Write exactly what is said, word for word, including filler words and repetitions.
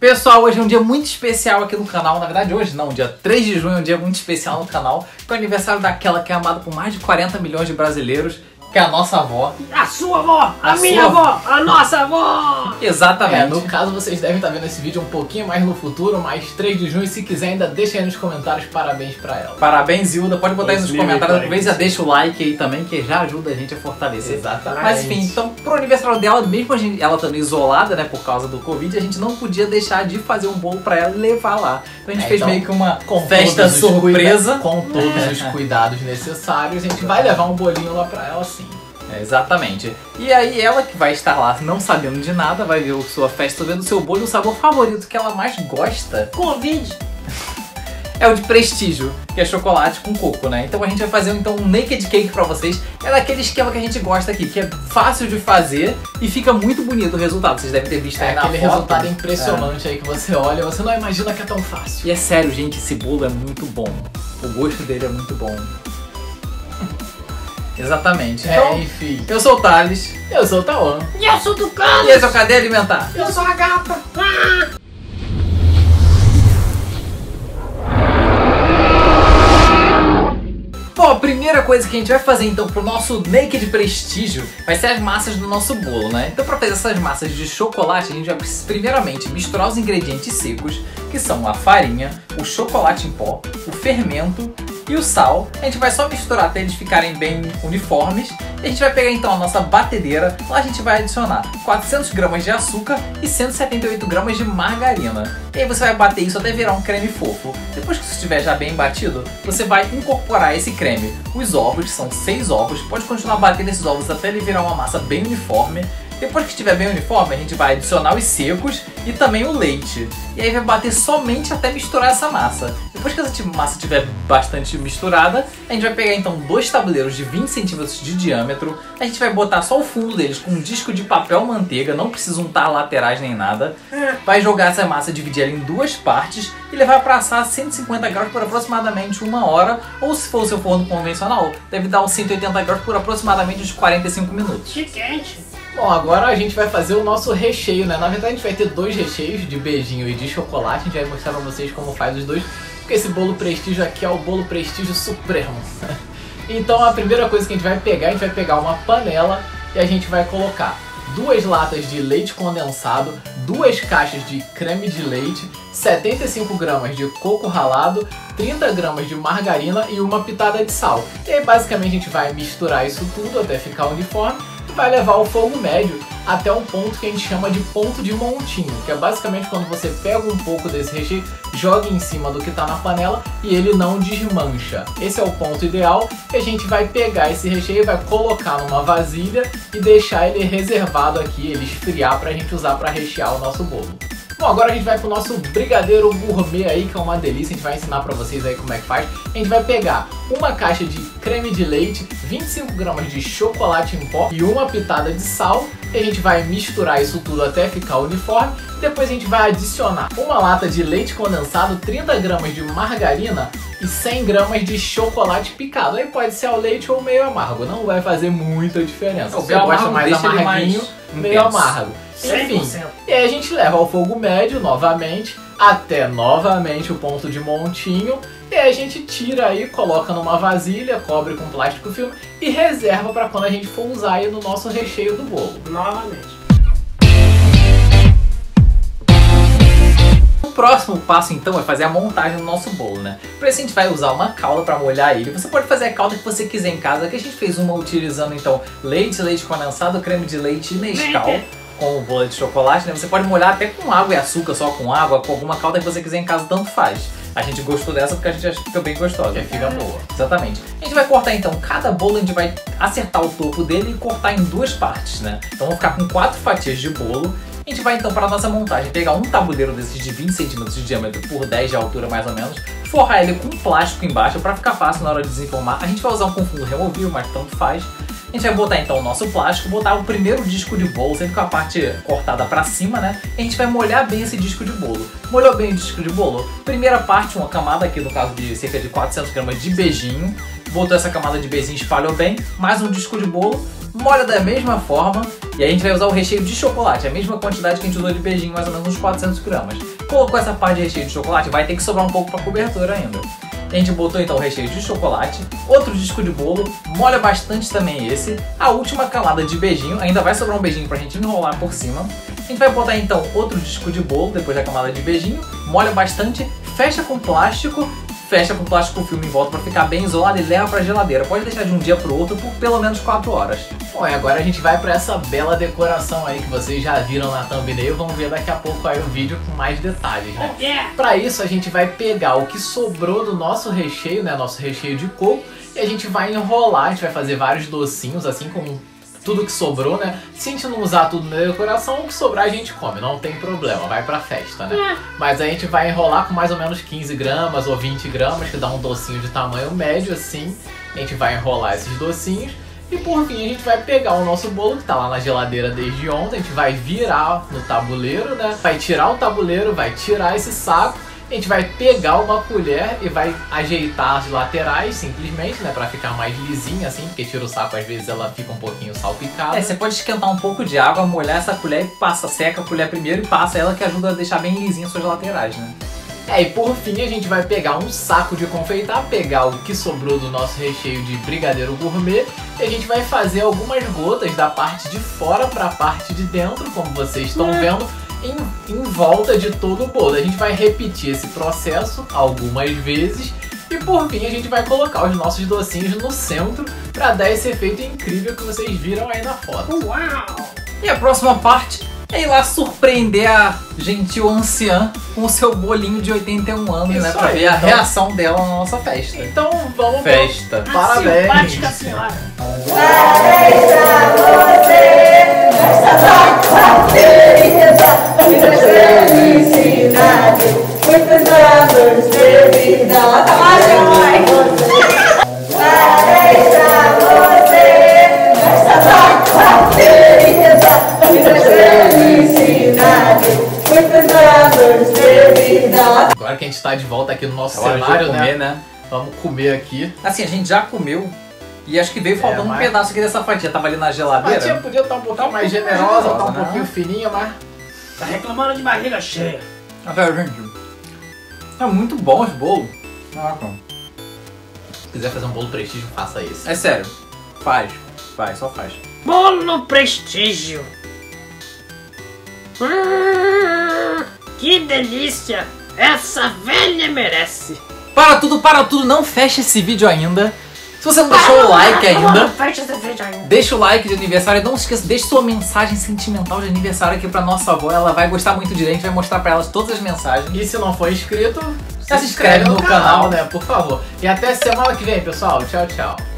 Pessoal, hoje é um dia muito especial aqui no canal, na verdade hoje não, dia três de junho é um dia muito especial no canal, que é o aniversário daquela que é amada por mais de quarenta milhões de brasileiros, que é a nossa avó. A sua avó, a, a minha avó, avó, a nossa avó! Exatamente. É, no caso vocês devem estar vendo esse vídeo um pouquinho mais no futuro, mas três de junho, se quiser ainda deixa aí nos comentários parabéns pra ela. Parabéns, Ilda, pode botar aí nos comentários, talvez já deixa o like aí também, que já ajuda a gente a fortalecer. Exatamente. Mas enfim, então pro aniversário dela, mesmo a gente, ela estando isolada, né, por causa do Covid, a gente não podia deixar de fazer um bolo pra ela levar lá. Então a gente é, fez então, meio que uma festa surpresa. Cuida... Com todos é. os cuidados necessários, a gente vai levar um bolinho lá pra ela, sim. É, exatamente. E aí ela que vai estar lá não sabendo de nada, vai ver sua festa vendo seu bolo e o sabor favorito que ela mais gosta. Covid! É o de prestígio, que é chocolate com coco, né? Então a gente vai fazer então um naked cake pra vocês. É daquele esquema que a gente gosta aqui, que é fácil de fazer e fica muito bonito o resultado. Vocês devem ter visto é, aí na foto. É aquele resultado impressionante é. aí que você olha, você não imagina que é tão fácil. E é sério, gente, esse bolo é muito bom. O gosto dele é muito bom. Exatamente. Então, é, enfim. Eu sou o Thales. Eu sou o Tauã. E eu sou o Tucano. E esse é o Cadeia Alimentar. Eu sou a gata. Ah! Bom, a primeira coisa que a gente vai fazer então pro nosso naked prestígio vai ser as massas do nosso bolo, né? Então pra fazer essas massas de chocolate, a gente vai primeiramente misturar os ingredientes secos, que são a farinha, o chocolate em pó, o fermento e o sal. A gente vai só misturar até eles ficarem bem uniformes. E a gente vai pegar então a nossa batedeira, lá a gente vai adicionar quatrocentas gramas de açúcar e cento e setenta e oito gramas de margarina. E aí você vai bater isso até virar um creme fofo. Depois que isso estiver já bem batido, você vai incorporar esse creme. Os ovos, são seis ovos, pode continuar batendo esses ovos até ele virar uma massa bem uniforme. Depois que estiver bem uniforme, a gente vai adicionar os secos e também o leite. E aí vai bater somente até misturar essa massa. Depois que essa massa estiver bastante misturada, a gente vai pegar então dois tabuleiros de vinte centímetros de diâmetro. A gente vai botar só o fundo deles com um disco de papel manteiga, não precisa untar laterais nem nada. Vai jogar essa massa, dividir ela em duas partes e levar para assar a cento e cinquenta graus por aproximadamente uma hora. Ou se for o seu forno convencional, deve dar uns cento e oitenta graus por aproximadamente uns quarenta e cinco minutos. Que quente! Bom, agora a gente vai fazer o nosso recheio, né? Na verdade a gente vai ter dois recheios, de beijinho e de chocolate. A gente vai mostrar pra vocês como faz os dois, porque esse bolo prestígio aqui é o bolo prestígio supremo. Então a primeira coisa que a gente vai pegar, a gente vai pegar uma panela e a gente vai colocar duas latas de leite condensado, duas caixas de creme de leite, setenta e cinco gramas de coco ralado, trinta gramas de margarina e uma pitada de sal. E aí basicamente a gente vai misturar isso tudo até ficar uniforme. Vai levar ao fogo médio até um ponto que a gente chama de ponto de montinho, que é basicamente quando você pega um pouco desse recheio, joga em cima do que está na panela e ele não desmancha. Esse é o ponto ideal, e a gente vai pegar esse recheio e vai colocar numa vasilha e deixar ele reservado aqui, ele esfriar para a gente usar para rechear o nosso bolo. Bom, agora a gente vai pro nosso brigadeiro gourmet aí, que é uma delícia, a gente vai ensinar pra vocês aí como é que faz. A gente vai pegar uma caixa de creme de leite, vinte e cinco gramas de chocolate em pó e uma pitada de sal. E a gente vai misturar isso tudo até ficar uniforme. Depois a gente vai adicionar uma lata de leite condensado, trinta gramas de margarina e cem gramas de chocolate picado. Aí pode ser ao leite ou meio amargo, não vai fazer muita diferença. Se você gosta mais amarguinho, meio amargo. Enfim, e aí a gente leva ao fogo médio novamente, até novamente o ponto de montinho. E aí a gente tira aí, coloca numa vasilha, cobre com plástico filme e reserva para quando a gente for usar aí no nosso recheio do bolo. Novamente. O próximo passo então é fazer a montagem do nosso bolo, né? Para isso a gente vai usar uma calda para molhar ele. Você pode fazer a calda que você quiser em casa, que a gente fez uma utilizando então leite, leite condensado, creme de leite e Nescau com o bolo de chocolate, né? Você pode molhar até com água e açúcar, só com água, com alguma calda que você quiser em casa, tanto faz. A gente gostou dessa porque a gente acha que fica bem gostosa. Que fica boa. Exatamente. A gente vai cortar então cada bolo, a gente vai acertar o topo dele e cortar em duas partes, né? Então vão ficar com quatro fatias de bolo. A gente vai então para a nossa montagem pegar um tabuleiro desses de vinte centímetros de diâmetro por dez de altura mais ou menos, forrar ele com plástico embaixo para ficar fácil na hora de desenformar. A gente vai usar um fundo removível, mas tanto faz. A gente vai botar então o nosso plástico, botar o primeiro disco de bolo, sempre com a parte cortada pra cima, né? E a gente vai molhar bem esse disco de bolo. Molhou bem o disco de bolo? Primeira parte, uma camada aqui, no caso de cerca de quatrocentas gramas de beijinho. botou essa camada de beijinho, espalhou bem, mais um disco de bolo, molha da mesma forma, e aí a gente vai usar o recheio de chocolate, a mesma quantidade que a gente usou de beijinho, mais ou menos uns quatrocentos gramas. Colocou essa parte de recheio de chocolate, vai ter que sobrar um pouco para cobertura ainda. A gente botou então o recheio de chocolate, outro disco de bolo, molha bastante também esse, a última camada de beijinho, ainda vai sobrar um beijinho pra gente enrolar por cima. A gente vai botar então outro disco de bolo depois da camada de beijinho, molha bastante, fecha com plástico, fecha com plástico filme em volta pra ficar bem isolado e leva pra geladeira. Pode deixar de um dia pro outro por pelo menos quatro horas. Bom, e agora a gente vai pra essa bela decoração aí que vocês já viram na thumbnail. Vamos ver daqui a pouco aí o vídeo com mais detalhes, né? Oh, yeah. Pra isso a gente vai pegar o que sobrou do nosso recheio, né? Nosso recheio de coco. E a gente vai enrolar, a gente vai fazer vários docinhos assim com tudo que sobrou, né? Se a gente não usar tudo na decoração, o que sobrar a gente come, não tem problema, vai pra festa, né? É. Mas a gente vai enrolar com mais ou menos quinze gramas ou vinte gramas, que dá um docinho de tamanho médio, assim. A gente vai enrolar esses docinhos. E por fim a gente vai pegar o nosso bolo que tá lá na geladeira desde ontem, a gente vai virar no tabuleiro, né? Vai tirar o tabuleiro, vai tirar esse saco, a gente vai pegar uma colher e vai ajeitar as laterais simplesmente, né? Pra ficar mais lisinha assim, porque tira o saco, às vezes ela fica um pouquinho salpicada. É, você pode esquentar um pouco de água, molhar essa colher e passa, seca a colher primeiro e passa ela, que ajuda a deixar bem lisinha as suas laterais, né? É, e por fim a gente vai pegar um saco de confeitar, pegar o que sobrou do nosso recheio de brigadeiro gourmet e a gente vai fazer algumas gotas da parte de fora para a parte de dentro, como vocês estão é. vendo, em, em volta de todo o bolo. A gente vai repetir esse processo algumas vezes e por fim a gente vai colocar os nossos docinhos no centro para dar esse efeito incrível que vocês viram aí na foto. Uau! E a próxima parte é ir lá surpreender a gentil anciã com o seu bolinho de oitenta e um anos, isso, né? Pra aí, ver então a reação dela na nossa festa. Então vamos pra festa. Parabéns! A simpática senhora! Parabéns pra você! Essa muita felicidade! Muitos anos de vida! Parabéns pra você! Essa felicidade! Agora que a gente tá de volta aqui no nosso Agora cenário, comer, né? né? Vamos comer aqui. Assim, a gente já comeu e acho que veio faltando é, mas... um pedaço aqui dessa fatia. Tava ali na geladeira. A fatia podia estar tá um pouquinho tá um mais generosa, generosa, tá um né? pouquinho fininha, mas... Tá reclamando de barriga cheia. Ah, velho, gente. É muito bom esse bolo. Caraca. Se quiser fazer um bolo prestígio, faça isso. É sério. Faz. Faz, só faz. Bolo prestígio. Hum, que delícia! Essa velha merece! Para tudo, para tudo! Não fecha esse vídeo ainda! Se você não para, deixou o like não, ainda, não fecha esse vídeo ainda, deixa o like de aniversário. Não se esqueça, deixa sua mensagem sentimental de aniversário aqui pra nossa avó. Ela vai gostar muito de gente, vai mostrar pra ela todas as mensagens. E se não for inscrito, se, se inscreve, inscreve no, no canal, canal, né? Por favor. E até semana que vem, pessoal. Tchau, tchau.